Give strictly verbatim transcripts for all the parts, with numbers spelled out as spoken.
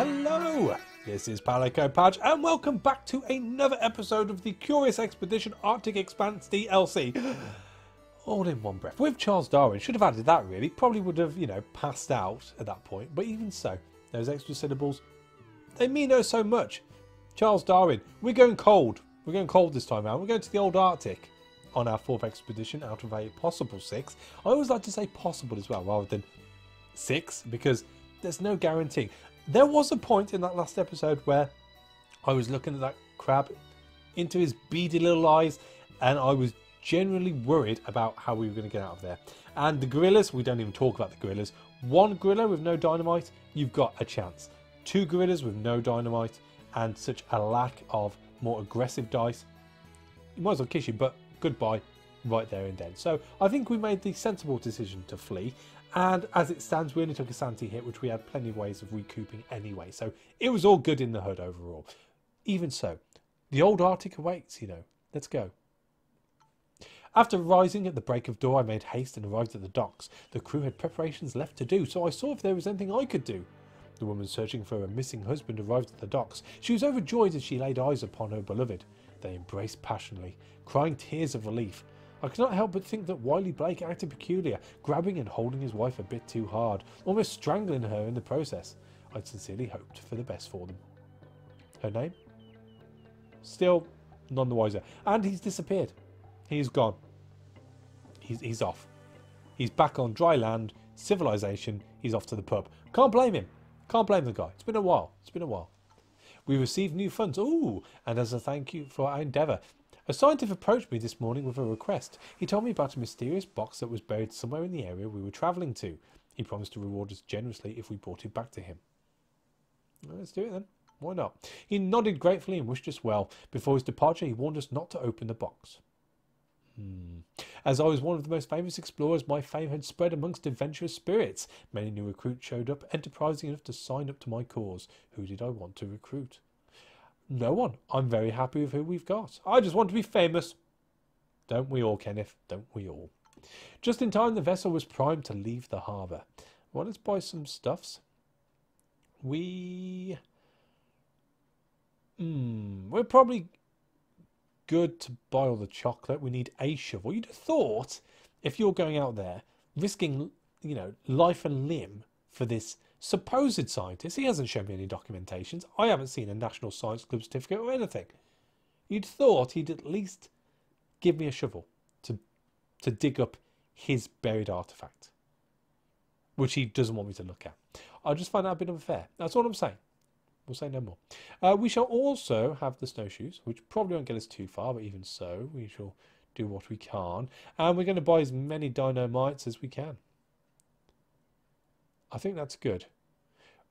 Hello, this is Palico Patch and welcome back to another episode of the Curious Expedition Arctic Expanse D L C. All in one breath. With Charles Darwin, should have added that really. Probably would have, you know, passed out at that point. But even so, those extra syllables, they mean oh so much. Charles Darwin, we're going cold. We're going cold this time around. We're going to the old Arctic on our fourth expedition out of a possible six. I always like to say possible as well rather than six because there's no guarantee. There was a point in that last episode where I was looking at that crab into his beady little eyes and I was genuinely worried about how we were going to get out of there. And the gorillas, we don't even talk about the gorillas. One gorilla with no dynamite, you've got a chance. Two gorillas with no dynamite and such a lack of more aggressive dice, you might as well kiss you, but goodbye right there and then. So I think we made the sensible decision to flee. And as it stands, we only took a sanity hit, which we had plenty of ways of recouping anyway. So it was all good in the hood overall. Even so, the old Arctic awaits, you know. Let's go. After rising at the break of dawn, I made haste and arrived at the docks. The crew had preparations left to do, so I saw if there was anything I could do. The woman searching for her missing husband arrived at the docks. She was overjoyed as she laid eyes upon her beloved. They embraced passionately, crying tears of relief. I could not help but think that Wiley Blake acted peculiar, grabbing and holding his wife a bit too hard, almost strangling her in the process. I'd sincerely hoped for the best for them. Her name? Still none the wiser. And he's disappeared. He's gone. He's, he's off. He's back on dry land, civilization, he's off to the pub. Can't blame him. Can't blame the guy. It's been a while. It's been a while. We received new funds. Ooh, and as a thank you for our endeavour. A scientist approached me this morning with a request. He told me about a mysterious box that was buried somewhere in the area we were travelling to. He promised to reward us generously if we brought it back to him. Well, let's do it then. Why not? He nodded gratefully and wished us well. Before his departure, he warned us not to open the box. Hmm. As I was one of the most famous explorers, my fame had spread amongst adventurous spirits. Many new recruits showed up, enterprising enough to sign up to my cause. Who did I want to recruit? No one. I'm very happy with who we've got. I just want to be famous. Don't we all, Kenneth? Don't we all? Just in time, the vessel was primed to leave the harbour. Well, let's buy some stuffs. We... Hmm. We're probably good to buy all the chocolate. We need a shovel. You'd have thought, if you're going out there, risking, you know, life and limb for this... supposed scientist. He hasn't shown me any documentations. I haven't seen a National Science Club certificate or anything. You'd thought he'd at least give me a shovel to to dig up his buried artefact, which he doesn't want me to look at. I just find that a bit unfair. That's all I'm saying. We'll say no more. Uh, we shall also have the snowshoes, which probably won't get us too far, but even so, we shall do what we can. And we're going to buy as many dynamites as we can. I think that's good.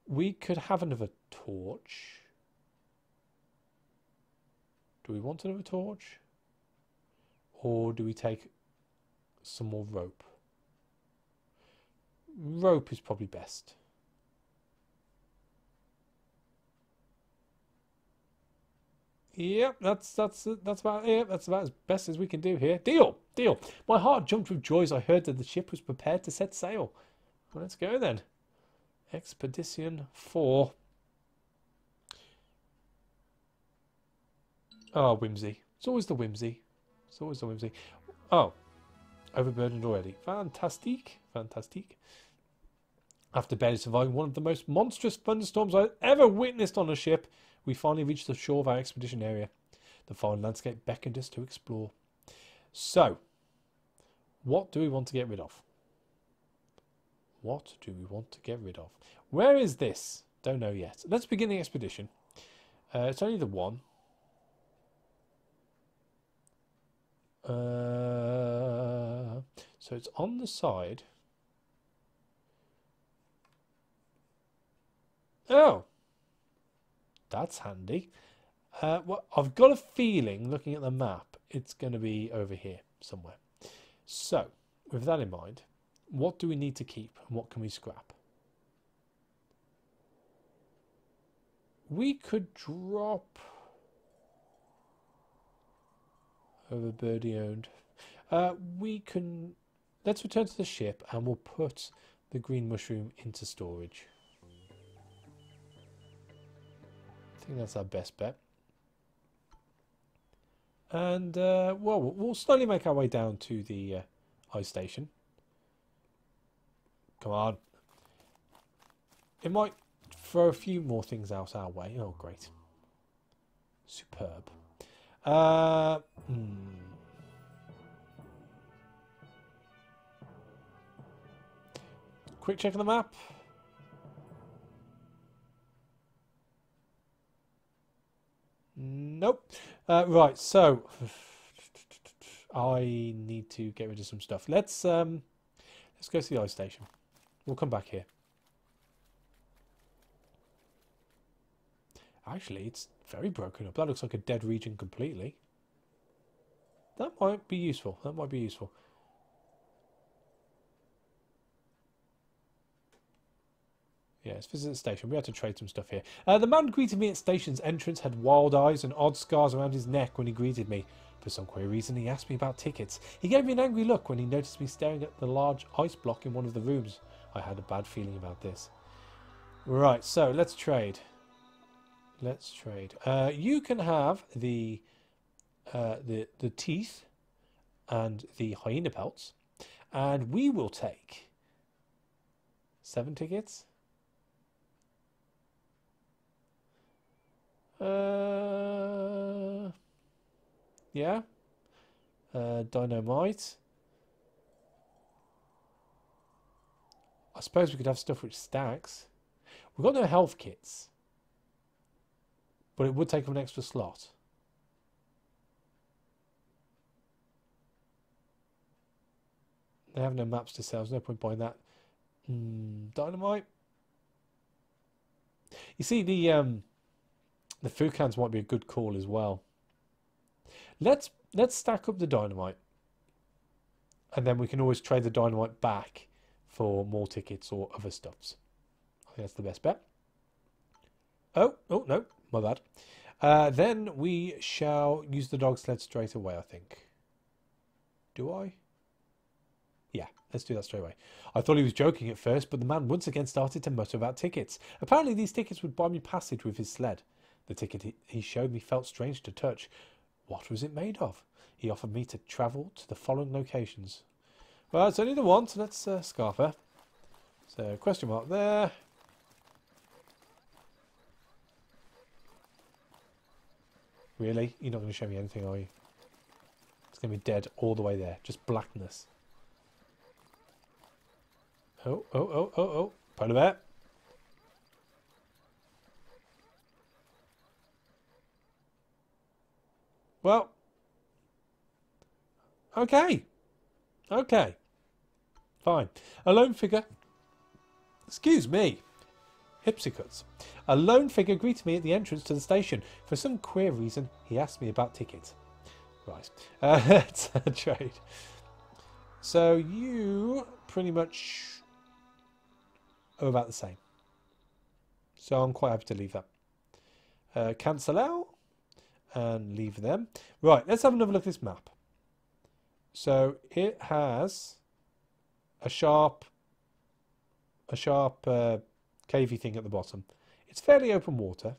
We could have another torch. Do we want another torch? Or do we take some more rope? Rope is probably best. Yep, that's that's that's about it. That's about as best as we can do here. Deal, deal. My heart jumped with joy as I heard that the ship was prepared to set sail. Well, let's go then. Expedition four. Oh, whimsy. It's always the whimsy. It's always the whimsy. Oh, overburdened already. Fantastique. Fantastique. After barely surviving one of the most monstrous thunderstorms I've ever witnessed on a ship, we finally reached the shore of our expedition area. The foreign landscape beckoned us to explore. So, what do we want to get rid of? What do we want to get rid of? Where is this? Don't know yet. Let's begin the expedition. Uh, it's only the one. Uh, so it's on the side. Oh, that's handy. Uh, well, I've got a feeling, looking at the map, it's going to be over here somewhere. So, with that in mind... what do we need to keep and what can we scrap? We could drop over birdie owned. Uh, we can let's return to the ship and we'll put the green mushroom into storage. think that's our best bet. And, uh, well, we'll slowly make our way down to the uh, ice station. Come on. It might throw a few more things out our way. Oh, great. Superb. Uh, hmm. Quick check on the map. Nope. Uh, right, so I need to get rid of some stuff. Let's um, let's go to the ice station. We'll come back here. Actually, it's very broken up. That looks like a dead region completely. That might be useful. That might be useful. Yeah, let's visit the station. We had to trade some stuff here. Uh, the man greeted me at station's entrance, had wild eyes and odd scars around his neck when he greeted me. For some queer reason, he asked me about tickets. He gave me an angry look when he noticed me staring at the large ice block in one of the rooms. I had a bad feeling about this. Right, so let's trade. Let's trade. Uh, you can have the, uh, the, the teeth and the hyena pelts. And we will take seven tickets. Uh, yeah. Uh, dynamite. I suppose we could have stuff which stacks. We've got no health kits. But it would take up an extra slot. They have no maps to sell. There's no point buying that. Mm, dynamite. You see, the... Um, The food cans might be a good call as well. Let's let's stack up the dynamite. And then we can always trade the dynamite back for more tickets or other stuffs. I think that's the best bet. Oh, oh no, my bad. Uh, then we shall use the dog sled straight away, I think. Do I? Yeah, let's do that straight away. I thought he was joking at first, but the man once again started to mutter about tickets. Apparently these tickets would buy me passage with his sled. The ticket he showed me felt strange to touch. What was it made of? He offered me to travel to the following locations. Well, it's only the one, so let's uh, scarf her. So, question mark there. Really? You're not going to show me anything, are you? It's going to be dead all the way there. Just blackness. Oh, oh, oh, oh, oh. Polar bear. Well, okay, okay, fine. A lone figure, excuse me, hipsicuts. A lone figure greeted me at the entrance to the station. For some queer reason, he asked me about tickets. Right, uh, that's a trade. So you pretty much are about the same. So I'm quite happy to leave that. Uh, cancel out. And leave them. Right, let's have another look at this map. So it has a sharp, a sharp uh, cavey thing at the bottom. It's fairly open water.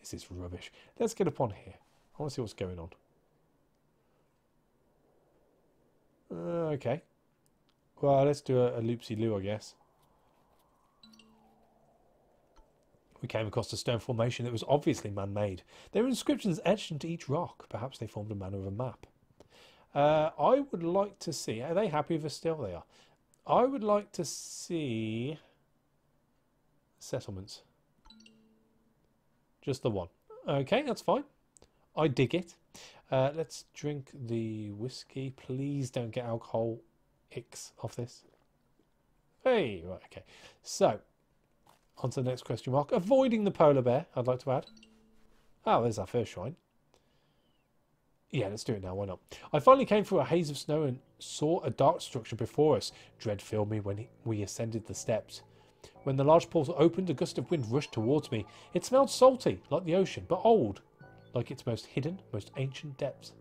This is rubbish. Let's get up on here. I want to see what's going on. Uh, okay. Well, let's do a, a loopsy-loo, I guess. We came across a stone formation that was obviously man-made. There were inscriptions etched into each rock. Perhaps they formed a manner of a map. Uh, I would like to see... Are they happy with us still? They are. I would like to see... Settlements. Just the one. Okay, that's fine. I dig it. Uh, let's drink the whiskey. Please don't get alcohol icks off this. Hey, right, okay. So... On to the next question mark. Avoiding the polar bear, I'd like to add. Oh, there's our first shrine. Yeah, let's do it now. Why not? I finally came through a haze of snow and saw a dark structure before us. Dread filled me when we ascended the steps. When the large portal opened, a gust of wind rushed towards me. It smelled salty, like the ocean, but old, like its most hidden, most ancient depths.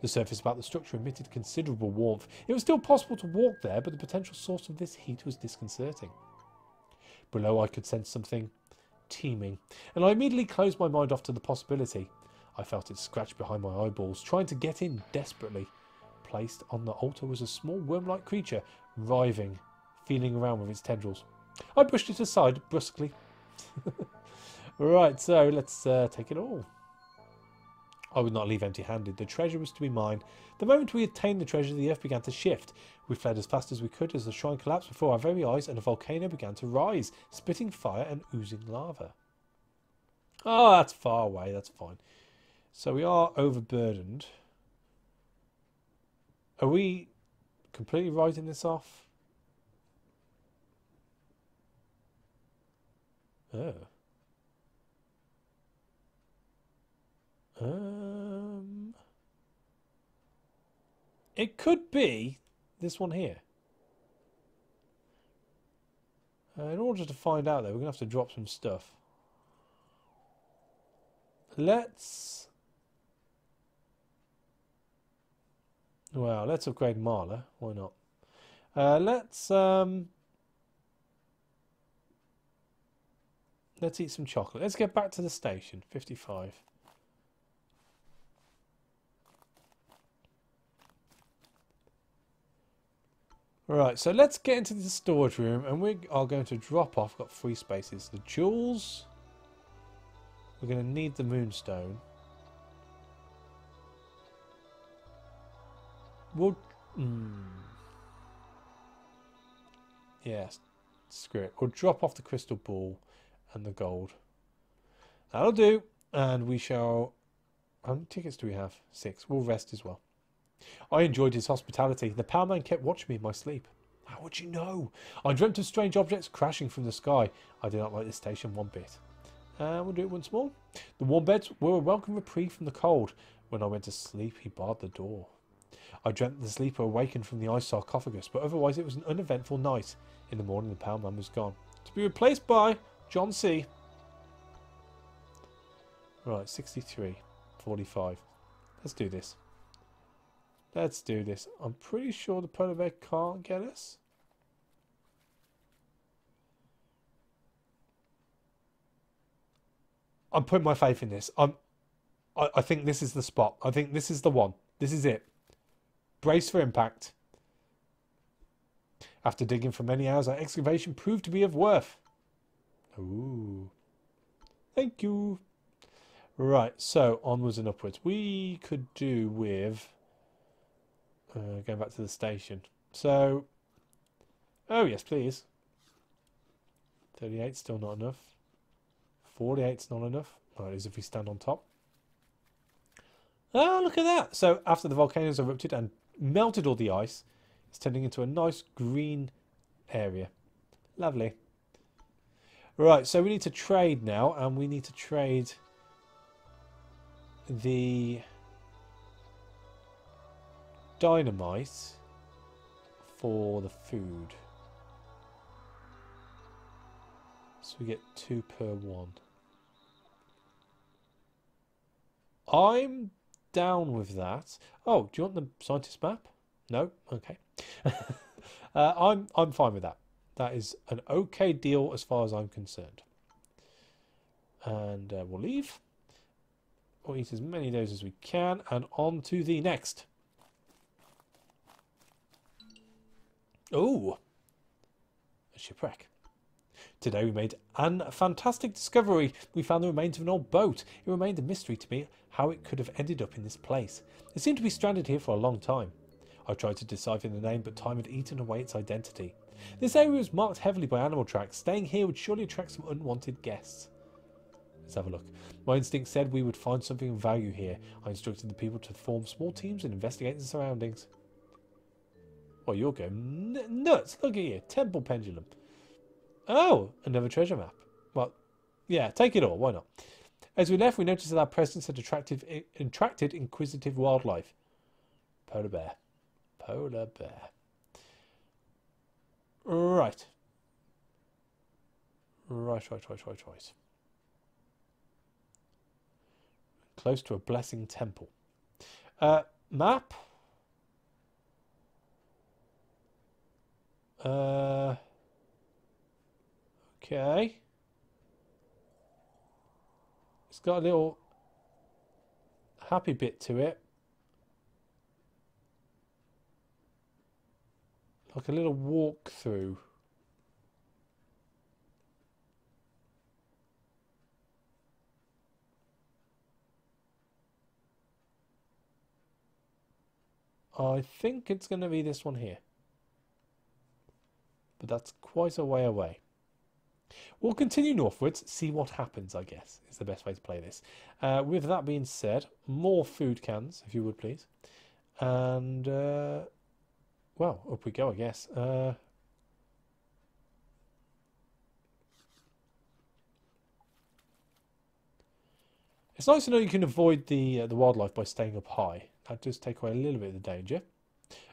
The surface about the structure emitted considerable warmth. It was still possible to walk there, but the potential source of this heat was disconcerting. Below I could sense something teeming, and I immediately closed my mind off to the possibility. I felt it scratch behind my eyeballs, trying to get in desperately. Placed on the altar was a small worm-like creature, writhing, feeling around with its tendrils. I pushed it aside brusquely. Right, so let's uh, take it all. I would not leave empty-handed. The treasure was to be mine. The moment we attained the treasure, the earth began to shift. We fled as fast as we could as the shrine collapsed before our very eyes, and a volcano began to rise, spitting fire and oozing lava. Oh, that's far away. That's fine. So we are overburdened. Are we completely writing this off? Oh. Um, it could be this one here. Uh, in order to find out, though, we're going to have to drop some stuff. Let's... Well, let's upgrade Marla. Why not? Uh, let's... Um, let's eat some chocolate. Let's get back to the station. fifty-five. Right, so let's get into the storage room, and we are going to drop off. Got three spaces. The jewels. We're going to need the moonstone. We'll... Mm, yes, screw it. We'll drop off the crystal ball and the gold. That'll do. And we shall... How many tickets do we have? Six. We'll rest as well. I enjoyed his hospitality. The power man kept watching me in my sleep. How would you know? I dreamt of strange objects crashing from the sky. I did not like this station one bit. And uh, we'll do it once more. The warm beds were a welcome reprieve from the cold. When I went to sleep, he barred the door. I dreamt the sleeper awakened from the ice sarcophagus, but otherwise it was an uneventful night. In the morning, the power man was gone. To be replaced by John C. Right, sixty-three. forty-five. Let's do this. Let's do this. I'm pretty sure the polar bear can't get us. I'm putting my faith in this. I'm, I, I think this is the spot. I think this is the one. This is it. Brace for impact. After digging for many hours, our excavation proved to be of worth. Ooh. Thank you. Right, so onwards and upwards. We could do with... Uh, going back to the station. So, oh yes, please. thirty-eight's still not enough. forty-eight's not enough. Well, it is if we stand on top. Oh, look at that. So, after the volcanoes erupted and melted all the ice, it's turning into a nice green area. Lovely. Right, so we need to trade now, and we need to trade the... dynamite for the food. So we get two per one. I'm down with that. Oh, do you want the scientist map? No? Okay. uh, I'm, I'm fine with that. That is an okay deal as far as I'm concerned. And uh, we'll leave. We'll eat as many of those as we can, and on to the next. Oh, a shipwreck. Today we made a fantastic discovery. We found the remains of an old boat. It remained a mystery to me how it could have ended up in this place. It seemed to be stranded here for a long time. I tried to decipher the name, but time had eaten away its identity. This area was marked heavily by animal tracks. Staying here would surely attract some unwanted guests. Let's have a look. My instinct said we would find something of value here. I instructed the people to form small teams and investigate the surroundings. Well, you're going nuts. Look at you. Temple pendulum. Oh, another treasure map. Well, yeah, take it all. Why not? As we left, we noticed that our presence had attractive, attracted inquisitive wildlife. Polar bear. Polar bear. Right. Right, right, right, right, right. Close to a blessing temple. Uh, map. Uh, okay. got a little happy bit to it. Like a little walkthrough. I think it's going to be this one here. But that's quite a way away. We'll continue northwards, see what happens, I guess, is the best way to play this. Uh, with that being said, more food cans, if you would please. And, uh, well, up we go, I guess. Uh, it's nice to know you can avoid the, uh, the wildlife by staying up high. That does take away a little bit of the danger.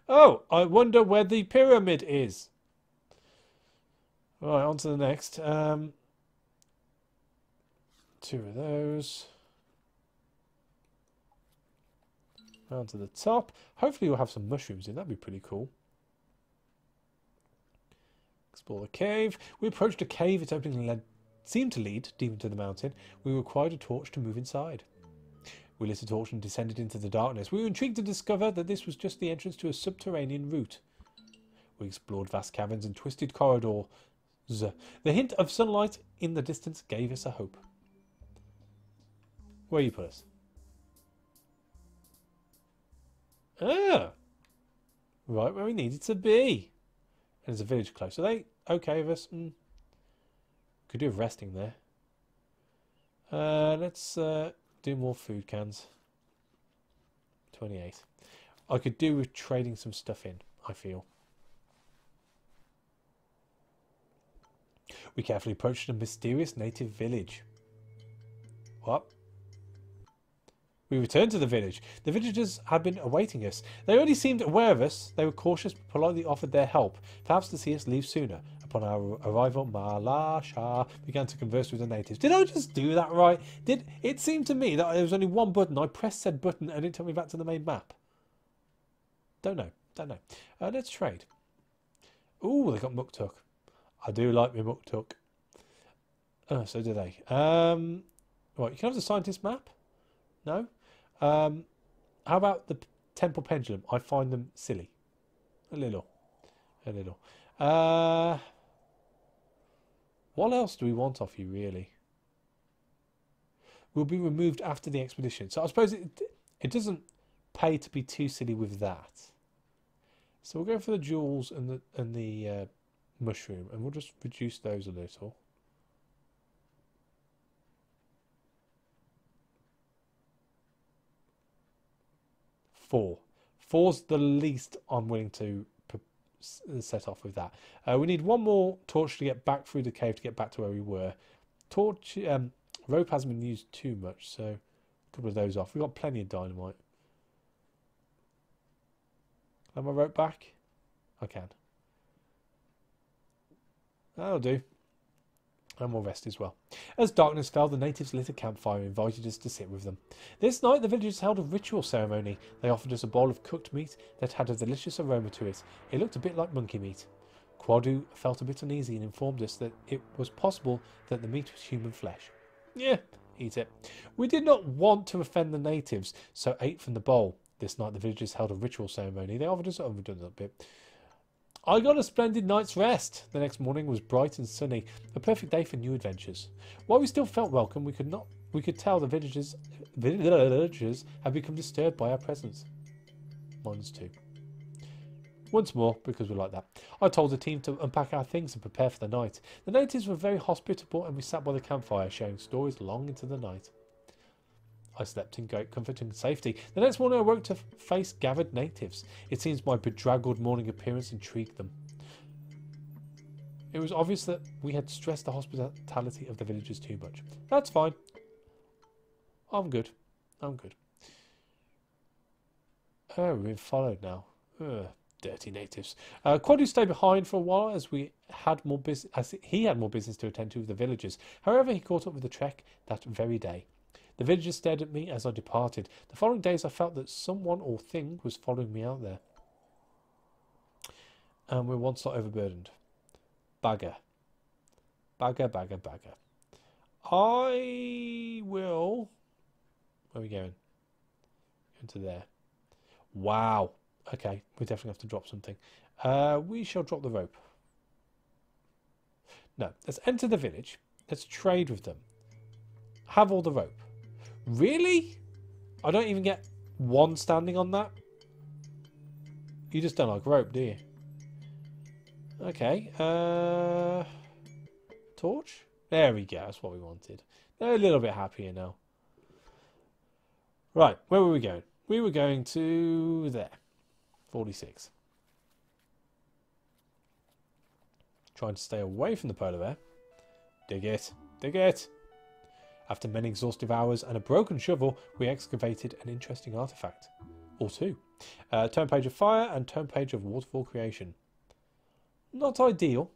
Oh, I wonder where the pyramid is. Right, on to the next. Um, two of those. Round to the top. Hopefully we'll have some mushrooms in. That'd be pretty cool. Explore the cave. We approached a cave. Its opening led, seemed to lead deep into the mountain. We required a torch to move inside. We lit a torch and descended into the darkness. We were intrigued to discover that this was just the entrance to a subterranean route. We explored vast caverns and twisted corridors. The hint of sunlight in the distance gave us a hope. Where you put us? Ah! Right where we needed to be. And there's a village close. Are they okay with us? Mm. Could do with resting there. Uh, let's... Uh, do more food cans. twenty-eight. I could do with trading some stuff in, I feel. We carefully approached a mysterious native village. What? We returned to the village. The villagers had been awaiting us. They already seemed aware of us. They were cautious but politely offered their help, perhaps to see us leave sooner. Upon our arrival, Marla Shah began to converse with the natives. Did I just do that right? Did it seemed to me that there was only one button. I pressed said button and it took me back to the main map. Don't know. Don't know. Uh, let's trade. Ooh, they got muktuk. I do like me muktuk. Oh, so do they. Um, right, you can have the scientist map. No? Um, how about the temple pendulum? I find them silly. A little. A little. Uh... What else do we want off you, really? We'll be removed after the expedition. So I suppose it, it doesn't pay to be too silly with that. So we'll go for the jewels and the, and the uh, mushroom. And we'll just reduce those a little. Four. Four's the least I'm willing to set off with that. Uh, we need one more torch to get back through the cave to get back to where we were. Torch um, rope hasn't been used too much, so a couple of those off. We've got plenty of dynamite. Am I rope back? I can. That'll do. And we'll rest as well. As darkness fell, the natives lit a campfire and invited us to sit with them. This night, the villagers held a ritual ceremony. They offered us a bowl of cooked meat that had a delicious aroma to it. It looked a bit like monkey meat. Quadu felt a bit uneasy and informed us that it was possible that the meat was human flesh. Yeah, eat it. We did not want to offend the natives, so ate from the bowl. This night, the villagers held a ritual ceremony. They offered us oh, we've done that bit. I got a splendid night's rest. The next morning was bright and sunny, a perfect day for new adventures. While we still felt welcome, we could not we could tell the villagers villagers had become disturbed by our presence. Minus two. Once more, because we're like that. I told the team to unpack our things and prepare for the night. The natives were very hospitable and we sat by the campfire, sharing stories long into the night. I slept in great comfort and safety. The next morning I woke to face gathered natives. It seems my bedraggled morning appearance intrigued them. It was obvious that we had stressed the hospitality of the villagers too much. That's fine. I'm good. I'm good. Oh, we've been followed now. Ugh, dirty natives. Uh, Quadu stayed behind for a while as we had more bus as he had more business to attend to with the villagers. However, he caught up with the trek that very day. The villagers stared at me as I departed. The following days I felt that someone or thing was following me out there. And we're one slot overburdened. Bagger. Bagger, bagger, bagger. I will... Where are we going? Into there. Wow. Okay, we definitely have to drop something. Uh, we shall drop the rope. No, let's enter the village. Let's trade with them. Have all the rope. Really? I don't even get one standing on that? You just don't like rope, do you? Okay. Uh, torch? There we go. That's what we wanted. They're a little bit happier now. Right. Where were we going? We were going to there. forty-six. Trying to stay away from the polar bear. Dig it. Dig it. After many exhaustive hours and a broken shovel, we excavated an interesting artifact. Or two. Uh, turn page of fire and turn page of waterfall creation. Not ideal.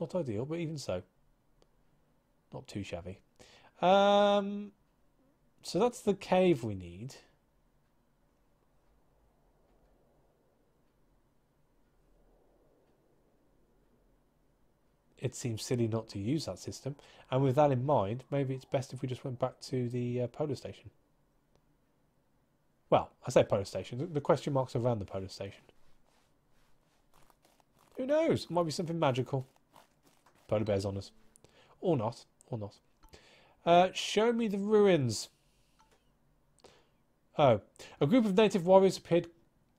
Not ideal, but even so. Not too shabby. Um, so that's the cave we need. It seems silly not to use that system. And with that in mind, maybe it's best if we just went back to the uh, polar station. Well, I say polar station. The question marks around the polar station. Who knows? Might be something magical. Polar bears on us. Or not. Or not. Uh, show me the ruins. Oh. A group of native warriors appeared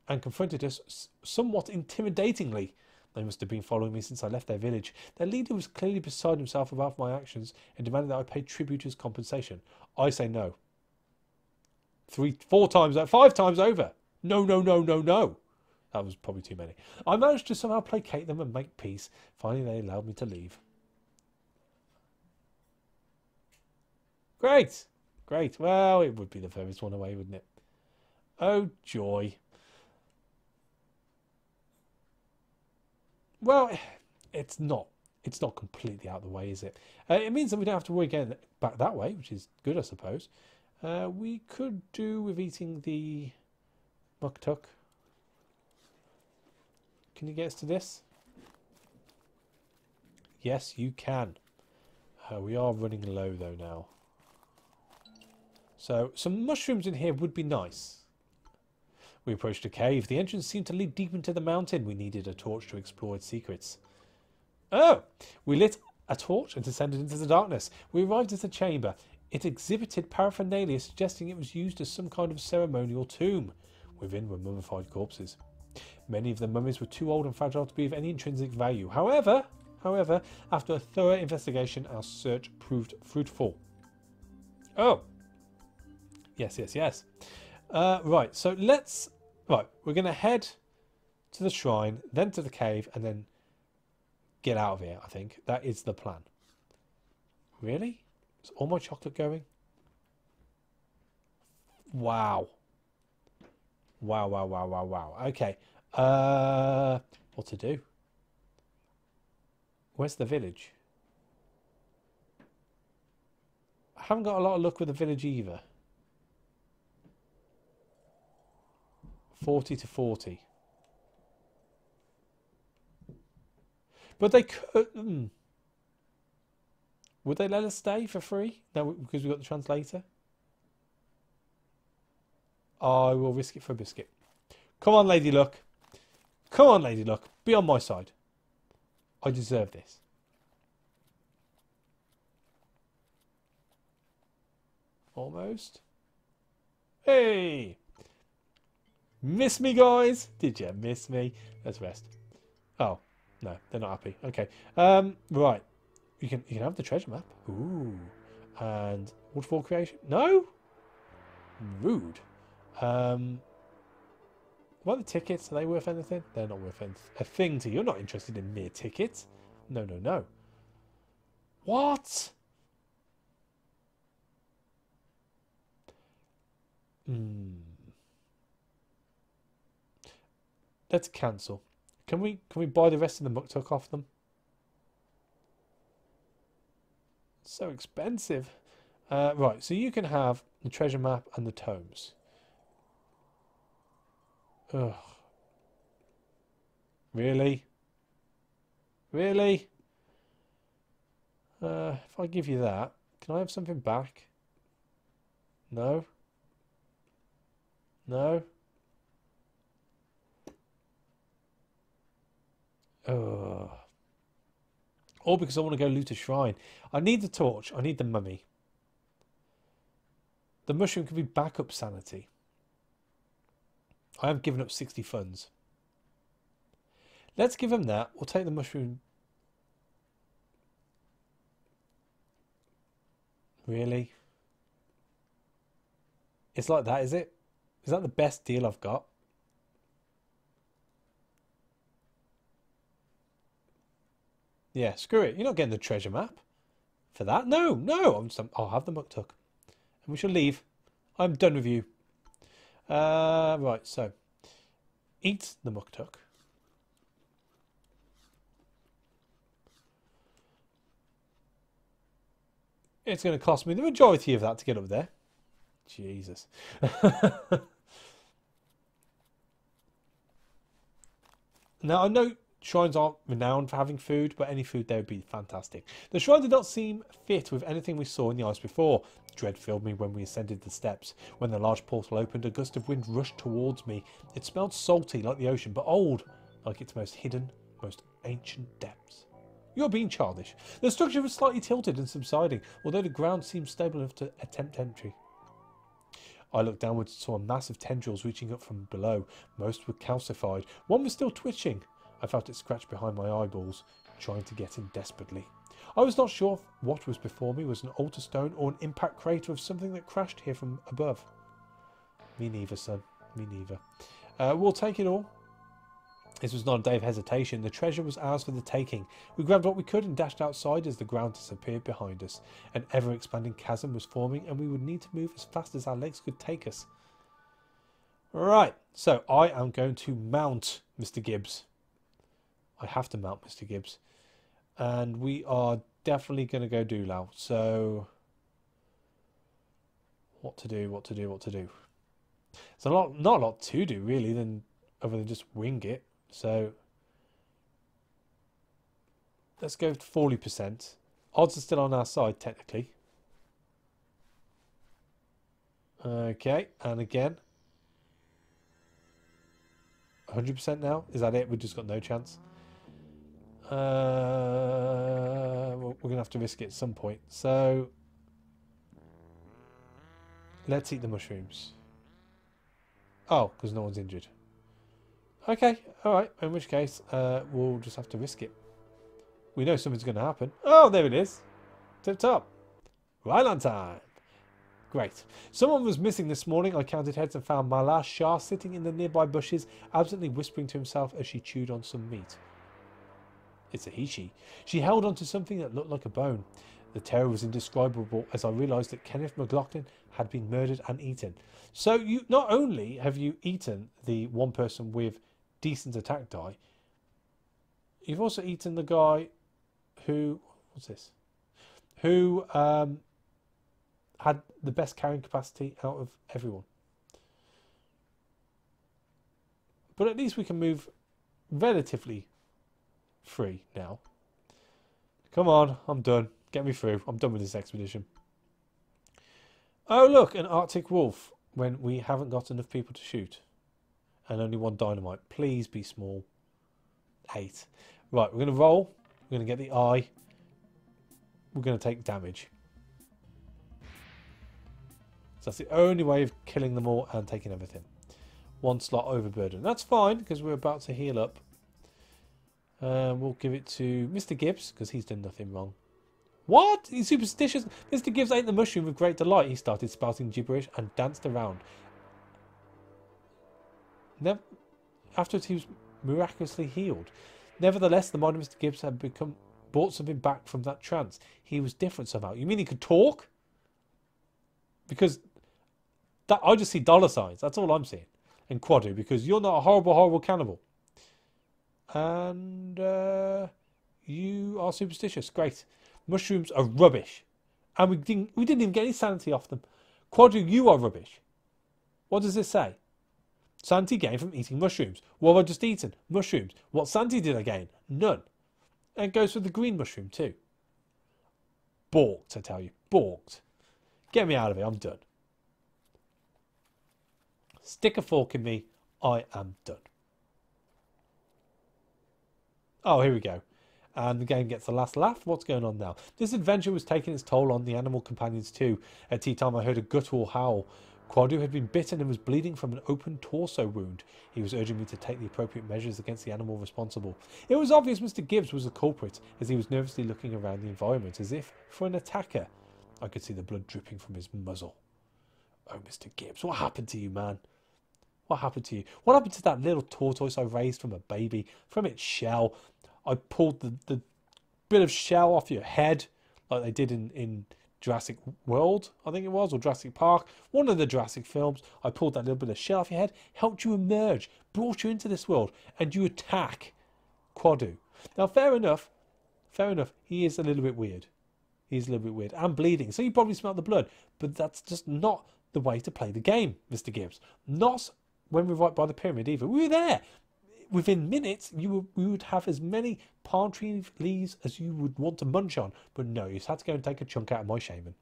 and confronted us somewhat intimidatingly. They must have been following me since I left their village. Their leader was clearly beside himself about my actions and demanded that I pay tribute as compensation. I say no. Three, four times, five times over. No, no, no, no, no. That was probably too many. I managed to somehow placate them and make peace. Finally, they allowed me to leave. Great. Great. Well, it would be the furthest one away, wouldn't it? Oh, joy. Well, it's not. It's not completely out of the way, is it? Uh, it means that we don't have to worry again back that way, which is good, I suppose. Uh, we could do with eating the muktuk. Can you get us to this? Yes, you can. Uh, we are running low, though, now. So, some mushrooms in here would be nice. We approached a cave. The entrance seemed to lead deep into the mountain. We needed a torch to explore its secrets. Oh! We lit a torch and descended into the darkness. We arrived at a chamber. It exhibited paraphernalia suggesting it was used as some kind of ceremonial tomb. Within were mummified corpses. Many of the mummies were too old and fragile to be of any intrinsic value. However, however, after a thorough investigation, our search proved fruitful. Oh! Yes, yes, yes. Uh, right, so let's... Right, we're going to head to the shrine, then to the cave, and then get out of here, I think. That is the plan. Really? Is all my chocolate going? Wow. Wow, wow, wow, wow, wow. Okay. Uh, what to do? Where's the village? I haven't got a lot of luck with the village either. forty to forty. But they could... Mm. Would they let us stay for free? No, because we've got the translator. I will risk it for a biscuit. Come on, Lady Luck. Come on, Lady Luck. Be on my side. I deserve this. Almost. Hey! Miss me, guys? Did you miss me? Let's rest. Oh, no. They're not happy. Okay. Um, right. You can, you can have the treasure map. Ooh. And waterfall creation. No? Rude. Um, what are the tickets? Are they worth anything? They're not worth anything. A thing to you. You're not interested in mere tickets. No, no, no. What? Hmm. Let's cancel. Can we can we buy the rest of the muktuk off them? So expensive. Uh, right, so you can have the treasure map and the tomes. Ugh. Really? Really? Uh, if I give you that, Can I have something back? No? No? Oh. All because I want to go loot a shrine. I need the torch. I need the mummy. The mushroom could be backup sanity. I have given up sixty funds. Let's give him that. We'll take the mushroom. Really? It's like that, is it? Is that the best deal I've got? Yeah, screw it. You're not getting the treasure map for that. No, no. I'm just, I'll have the muktuk. And we shall leave. I'm done with you. Uh, right, so. Eat the muktuk. It's going to cost me the majority of that to get up there. Jesus. Now, I know shrines aren't renowned for having food, but any food there would be fantastic. The shrine did not seem fit with anything we saw in the ice before. Dread filled me when we ascended the steps. When the large portal opened, a gust of wind rushed towards me. It smelled salty like the ocean, but old like its most hidden, most ancient depths. You're being childish. The structure was slightly tilted and subsiding, although the ground seemed stable enough to attempt entry. I looked downwards and saw a mass of tendrils reaching up from below. Most were calcified. One was still twitching. I felt it scratch behind my eyeballs, trying to get in desperately. I was not sure if what was before me was an altar stone or an impact crater of something that crashed here from above. Me neither, son. Me neither. Uh, we'll take it all. This was not a day of hesitation. The treasure was ours for the taking. We grabbed what we could and dashed outside as the ground disappeared behind us. An ever-expanding chasm was forming and we would need to move as fast as our legs could take us. Right, so I am going to mount Mister Gibbs. I have to mount Mister Gibbs. And we are definitely going to go do now. So, what to do, what to do, what to do. It's a lot, not a lot to do, really, than other than just wing it. So, let's go to forty percent. Odds are still on our side, technically. Okay, and again. one hundred percent now? Is that it? We've just got no chance. Uh, well, we're going to have to risk it at some point. So, let's eat the mushrooms. Oh, because no one's injured. Okay, alright, in which case, uh, we'll just have to risk it. We know something's going to happen. Oh, there it is. Tip-top. Right on time. Great. Someone was missing this morning. I counted heads and found Marla Shah sitting in the nearby bushes, absently whispering to himself as she chewed on some meat. It's a he-she. She held onto something that looked like a bone. The terror was indescribable as I realised that Kenneth McLaughlin had been murdered and eaten. So you not only have you eaten the one person with decent attack die, you've also eaten the guy who... What's this? Who... Um, had the best carrying capacity out of everyone. But at least we can move relatively free now. Come on, I'm done. Get me through. I'm done with this expedition. Oh, look, an Arctic wolf when we haven't got enough people to shoot. And only one dynamite. Please be small. Eight. Right, we're going to roll. We're going to get the eye. We're going to take damage. So that's the only way of killing them all and taking everything. One slot overburden. That's fine, because we're about to heal up. Uh, we'll give it to Mister Gibbs, because he's done nothing wrong. What? He's superstitious. Mister Gibbs ate the mushroom with great delight. He started spouting gibberish and danced around. Never... Afterwards, he was miraculously healed. Nevertheless, the mind of Mister Gibbs had become brought something back from that trance. He was different somehow. You mean he could talk? Because... That, I just see dollar signs. That's all I'm seeing. And Quadu, because you're not a horrible, horrible cannibal. And uh, you are superstitious. Great. Mushrooms are rubbish. And we didn't, we didn't even get any sanity off them. Quadu, you are rubbish. What does this say? Sanity gained from eating mushrooms. What have I just eaten? Mushrooms. What sanity did I gain? None. And it goes for the green mushroom too. balked, I tell you. Balked. Get me out of it. I'm done. Stick a fork in me. I am done. Oh, here we go. And the game gets the last laugh. What's going on now? This adventure was taking its toll on the animal companions too. At tea time, I heard a guttural howl. Quadu had been bitten and was bleeding from an open torso wound. He was urging me to take the appropriate measures against the animal responsible. It was obvious Mister Gibbs was the culprit, as he was nervously looking around the environment, as if for an attacker. I could see the blood dripping from his muzzle. Oh, Mister Gibbs, what happened to you, man? What happened to you? What happened to that little tortoise I raised from a baby, from its shell? I pulled the, the bit of shell off your head, like they did in, in Jurassic World, I think it was, or Jurassic Park. One of the Jurassic films, I pulled that little bit of shell off your head, helped you emerge, brought you into this world, and you attack Quadu. Now, fair enough, fair enough, he is a little bit weird. He's a little bit weird, and bleeding, so you probably smelled the blood, but that's just not the way to play the game, Mister Gibbs. Not when we're right by the pyramid either. We were there. Within minutes, you would, you would have as many palm tree leaves as you would want to munch on. But no, you just had to go and take a chunk out of my shaman.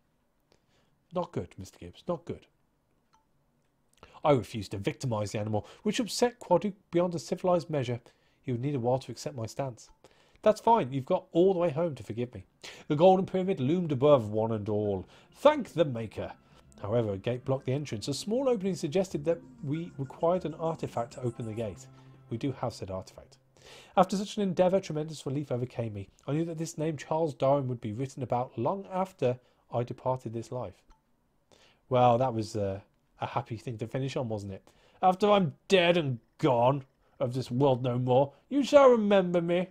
Not good, Mister Gibbs. Not good. I refused to victimise the animal, which upset Quadu beyond a civilised measure. He would need a while to accept my stance. That's fine. You've got all the way home to forgive me. The golden pyramid loomed above one and all. Thank the maker. However, a gate blocked the entrance. A small opening suggested that we required an artefact to open the gate. We do have said artefact. After such an endeavour, tremendous relief overcame me. I knew that this name, Charles Darwin, would be written about long after I departed this life. Well, that was uh, a happy thing to finish on, wasn't it? After I'm dead and gone of this world no more, you shall remember me.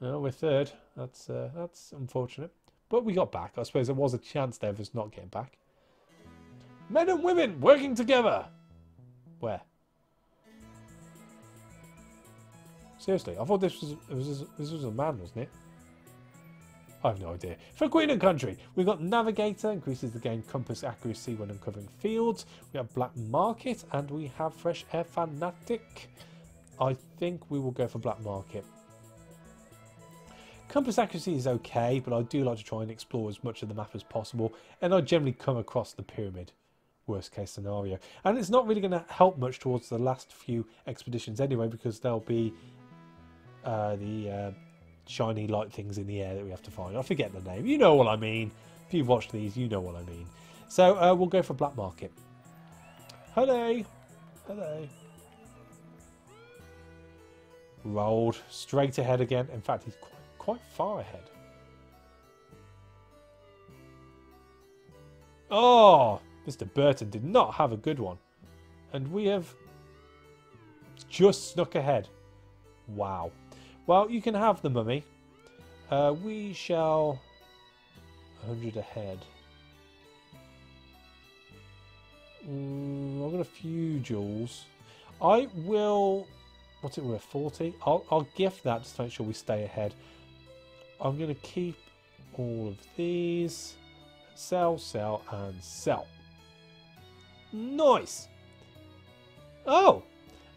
Oh, we're third. That's, uh, that's unfortunate. But we got back. I suppose there was a chance there of us not getting back. Men and women working together. Where? Seriously, I thought this was, was this was a man, wasn't it? I have no idea. For Queen and Country, we've got Navigator, increases the game compass accuracy when uncovering fields. We have Black Market, and we have Fresh Air Fanatic. I think we will go for Black Market. Compass accuracy is okay, but I do like to try and explore as much of the map as possible, and I generally come across the pyramid. Worst case scenario. And it's not really going to help much towards the last few expeditions anyway, because there'll be uh, the uh, shiny light things in the air that we have to find. I forget the name. You know what I mean. If you've watched these, you know what I mean. So uh, we'll go for Black Market. Hello. Hello. Rolled straight ahead again. In fact, he's quite, quite far ahead. Oh! Mister Burton did not have a good one. And we have just snuck ahead. Wow. Well, you can have the mummy. Uh, we shall... one hundred ahead. Mm, I've got a few jewels. I will... What's it worth? forty? I'll, I'll gift that just to make sure we stay ahead. I'm going to keep all of these. Sell, sell, and sell. Nice. Oh,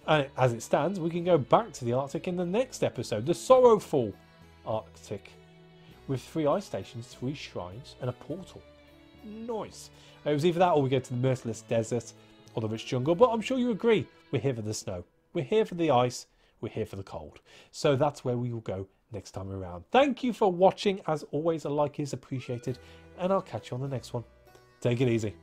and as it stands, we can go back to the Arctic in the next episode, the sorrowful Arctic, with three ice stations, three shrines, and a portal. Nice. It was either that or we go to the merciless desert or the rich jungle, but I'm sure you agree, we're here for the snow, we're here for the ice, we're here for the cold. So that's where we will go next time around. Thank you for watching. As always, a like is appreciated, and I'll catch you on the next one. Take it easy.